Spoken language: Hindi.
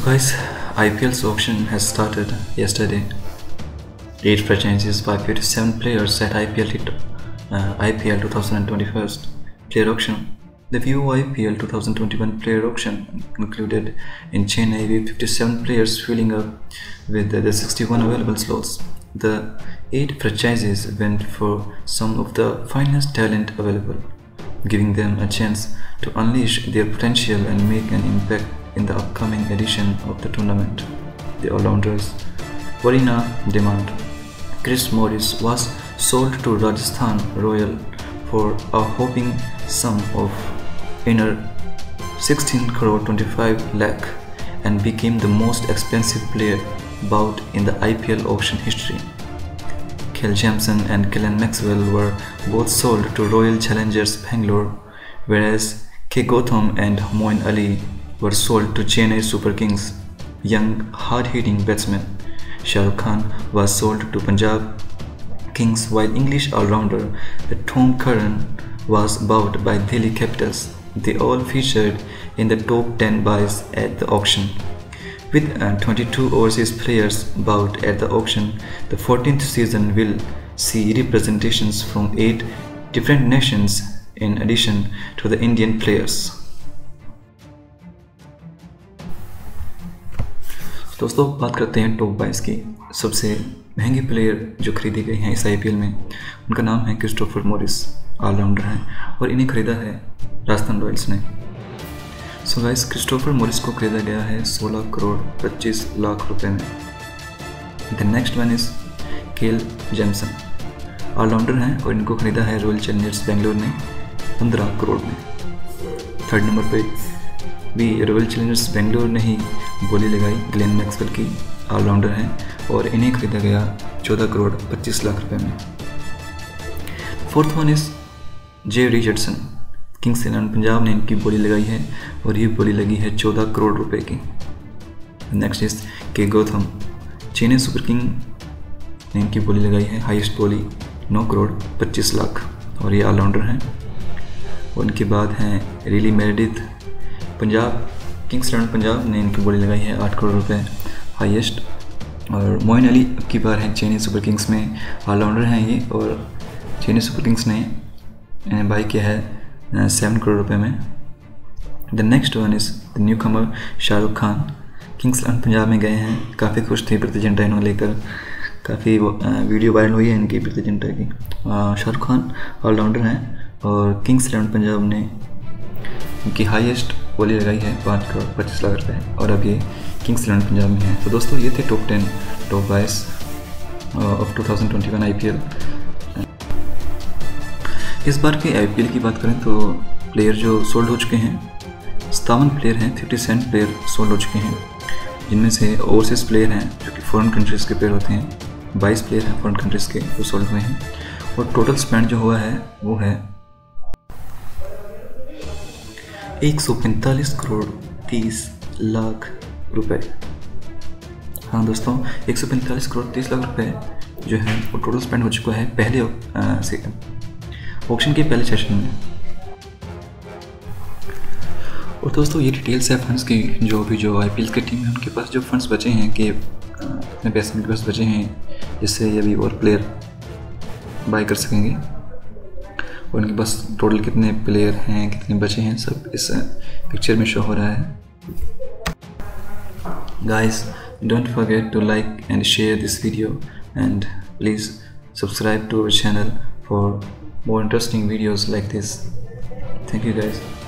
So guys, IPL's auction has started yesterday. 8 franchises by 57 players at IPL 2021 player auction. The View IPL 2021 player auction concluded in Chennai with 57 players filling up with the 61 available slots. The 8 franchises went for some of the finest talent available, giving them a chance to unleash their potential and make an impact in the upcoming edition of the tournament. The all-rounders were in demand. Chris Morris was sold to Rajasthan Royals for a whopping sum of inner 16 crore 25 lakh and became the most expensive player bought in the IPL auction history. Kel Jameson and Kellen Maxwell were both sold to Royal Challengers Bangalore, whereas K. Gowtham and Moeen Ali were sold to Chennai Super Kings. Young, hard-hitting batsman Shahrukh Khan was sold to Punjab Kings, while English all-rounder Tom Curran was bought by Delhi Capitals. They all featured in the top 10 buys at the auction. With 22 overseas players bought at the auction, the 14th season will see representations from 8 different nations in addition to the Indian players. दोस्तों, बात करते हैं टॉप 22 की। सबसे महंगे प्लेयर जो खरीदे गए हैं इस IPL में, उनका नाम है क्रिस्टोफर मॉरिस। ऑलराउंडर हैं और इन्हें खरीदा है राजस्थान रॉयल्स ने। सो गाइस, क्रिस्टोफर मॉरिस को खरीदा गया है 16 करोड़ 25 लाख रुपए में। The next one is Kyle Jamieson. Allrounder हैं और इनको खरीदा है रॉयल चैलेंजर्स बेंगलोर ने 15 करोड़ में। थर्ड नंबर पे भी रॉयल चैलेंजर्स बेंगलोर ने ही बोली लगाई ग्लेन मैक्सवेल की। ऑलराउंडर हैं और इन्हें खरीदा गया 14 करोड़ 25 लाख रुपये में। Fourth one is J Richardson. Kings Eleven Punjab ने इनकी बोली लगाई है और ये बोली लगी है 14 करोड़ रुपए की। Next is K Gautham. Chennai super king ने इनकी बोली लगाई है, हाईएस्ट बोली 9 करोड़ 25 लाख, और ये ऑलराउंडर हैं। उनके बाद हैं Riley Meredith. Punjab Kings Eleven Punjab ने इनकी बोली लगाई है 8 करोड़ रुपए, हाईएस्ट। और मोइन अली अब की बार है चेन्नई सुपर किंग्स में, ऑलराउंडर हैं ये, और चेन्नई सुपर किंग्स ने बाई किया है 7 करोड़ रुपए में। The next one is the newcomer Shahrukh Khan. Kings Eleven Punjab में गए हैं, काफ़ी खुश थे प्रीति जिंटा इन्होंने लेकर, काफ़ी वीडियो वायरल हुई है इनकी प्रीति जिंटा की। शाहरुख खान ऑलराउंडर हैं और किंग्स इलेवन पंजाब ने इनकी हाईएस्ट बोली लगाई है 5 करोड़ 25 लाख रुपये, और अब ये किंग्स इलेवन पंजाब में है। तो दोस्तों, ये थे टॉप 10 टॉप 22 ऑफ 2021 IPL। इस बार के IPL की बात करें तो प्लेयर जो सोल्ड हो चुके हैं, 57 प्लेयर हैं, 57 प्लेयर सोल्ड हो चुके हैं, जिनमें से ओवरसीज़ प्लेयर हैं जो कि फॉरेन कंट्रीज़ के प्लेयर होते हैं, 22 प्लेयर हैं फॉरेन कंट्रीज़ के जो सोल्ड हुए हैं, और टोटल स्पेंड जो हुआ है वो है 145 करोड़ 30 लाख रुपए। हाँ दोस्तों, 145 करोड़ 30 लाख रुपये जो है वो टोटल स्पेंड हो चुका है पहले से ऑक्शन के पहले सेशन में। और दोस्तों, ये डिटेल्स है फंड्स की, जो IPL के टीम है उनके पास जो फंड्स बचे हैं, कि इतने पैसे उनके पास बचे हैं जिससे ये भी और प्लेयर बाय कर सकेंगे, और उनके पास टोटल कितने प्लेयर हैं, कितने बचे हैं, सब इस पिक्चर में शो हो रहा है। Guys, don't forget to like and share this video and please subscribe to our channel for more interesting videos like this. Thank you guys.